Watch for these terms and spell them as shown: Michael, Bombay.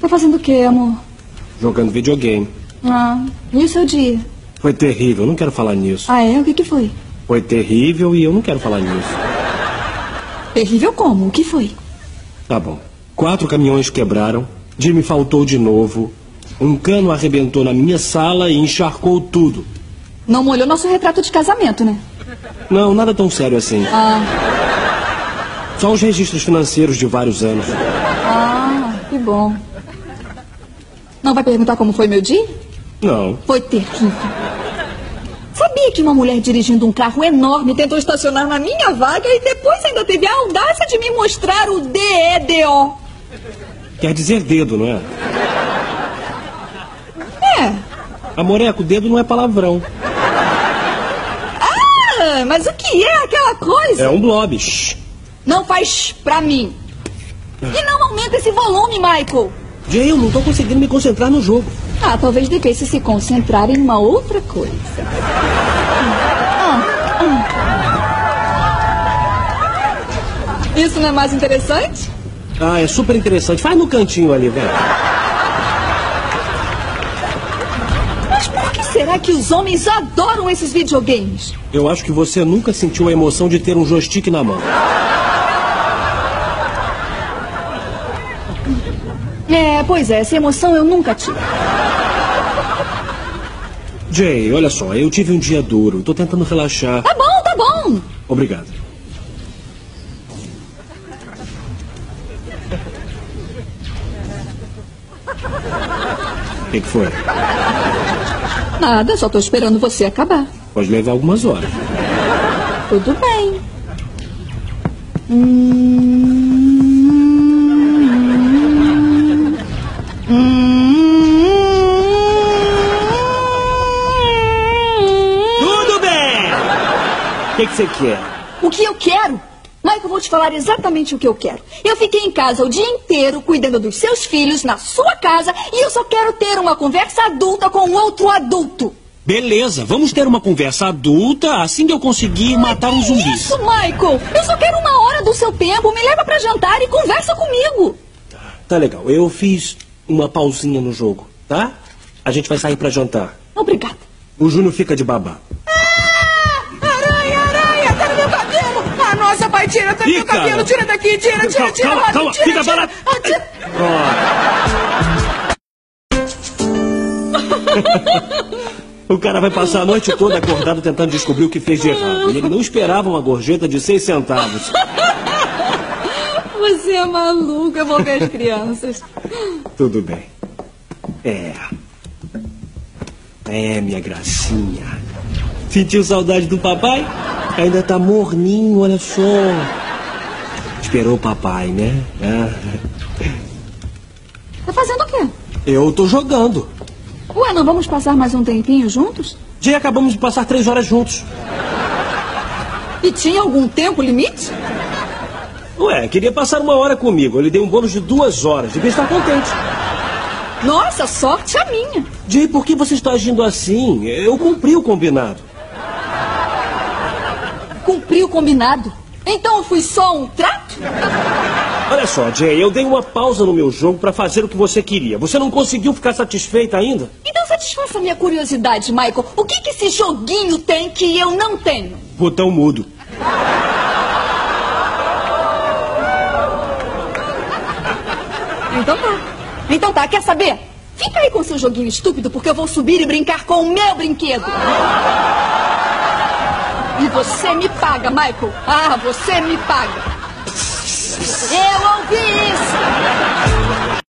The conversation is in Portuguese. Tá fazendo o quê, amor? Jogando videogame. Ah, e o seu dia? Foi terrível, não quero falar nisso. Ah, é? O que que foi? Foi terrível e eu não quero falar nisso. Terrível como? O que foi? Tá bom. 4 caminhões quebraram, Jimmy faltou de novo, um cano arrebentou na minha sala e encharcou tudo. Não molhou nosso retrato de casamento, né? Não, nada tão sério assim. Ah. Só os registros financeiros de vários anos. Ah, que bom. Não vai perguntar como foi meu dia? Não. Foi terrível. Sabia que uma mulher dirigindo um carro enorme tentou estacionar na minha vaga e depois ainda teve a audácia de me mostrar o DEDO. Quer dizer dedo, não é? É. Amoreco, dedo não é palavrão. Ah, mas o que é aquela coisa? É um blob. Shhh. Não faz pra mim. E não aumenta esse volume, Michael. Jay, eu não tô conseguindo me concentrar no jogo. Ah, talvez devesse se concentrar em uma outra coisa. Isso não é mais interessante? Ah, é super interessante. Faz no cantinho ali, velho. Mas por que será que os homens adoram esses videogames? Eu acho que você nunca sentiu a emoção de ter um joystick na mão. É, pois é, essa emoção eu nunca tive. Jay, olha só, eu tive um dia duro, tô tentando relaxar. Tá bom, tá bom. Obrigado. O que que foi? Nada, só tô esperando você acabar. Pode levar algumas horas. Tudo bem. Tudo bem! O que que você quer? O que eu quero? Michael, eu vou te falar exatamente o que eu quero. Eu fiquei em casa o dia inteiro cuidando dos seus filhos, na sua casa, e eu só quero ter uma conversa adulta com outro adulto. Beleza, vamos ter uma conversa adulta assim que eu conseguir matar um zumbi. Isso, Michael! Eu só quero 1 hora do seu tempo, me leva pra jantar e conversa comigo. Tá legal, eu fiz uma pausinha no jogo, tá? A gente vai sair pra jantar. Obrigada. O Júnior fica de babá. Ah! Aranha, aranha, tá no meu cabelo! Ah, nossa, pai, tira, tá no meu cabelo, tira daqui, tira, calma, calma, fica barato. O cara vai passar a noite toda acordado tentando descobrir o que fez de errado. E ele não esperava uma gorjeta de 6 centavos. Você é maluca, eu vou ver as crianças. Tudo bem. É, minha gracinha. Sentiu saudade do papai? Ainda tá morninho, olha só. Esperou o papai, né? Tá fazendo o quê? Eu tô jogando. Ué, não vamos passar mais um tempinho juntos? Jay, acabamos de passar 3 horas juntos. E tinha algum tempo limite? Ué, queria passar 1 hora comigo. Eu lhe dei um bônus de 2 horas. Devia estar contente. Nossa, sorte a minha. Jay, por que você está agindo assim? Eu cumpri o combinado. Cumpri o combinado? Então eu fui só um trato? Olha só, Jay, eu dei uma pausa no meu jogo para fazer o que você queria. Você não conseguiu ficar satisfeita ainda? Então satisfaça a minha curiosidade, Michael. O que que esse joguinho tem que eu não tenho? Botão mudo. Então tá, quer saber? Fica aí com seu joguinho estúpido, porque eu vou subir e brincar com o meu brinquedo. E você me paga, Michael. Ah, você me paga. Eu ouvi isso!